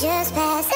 just passed.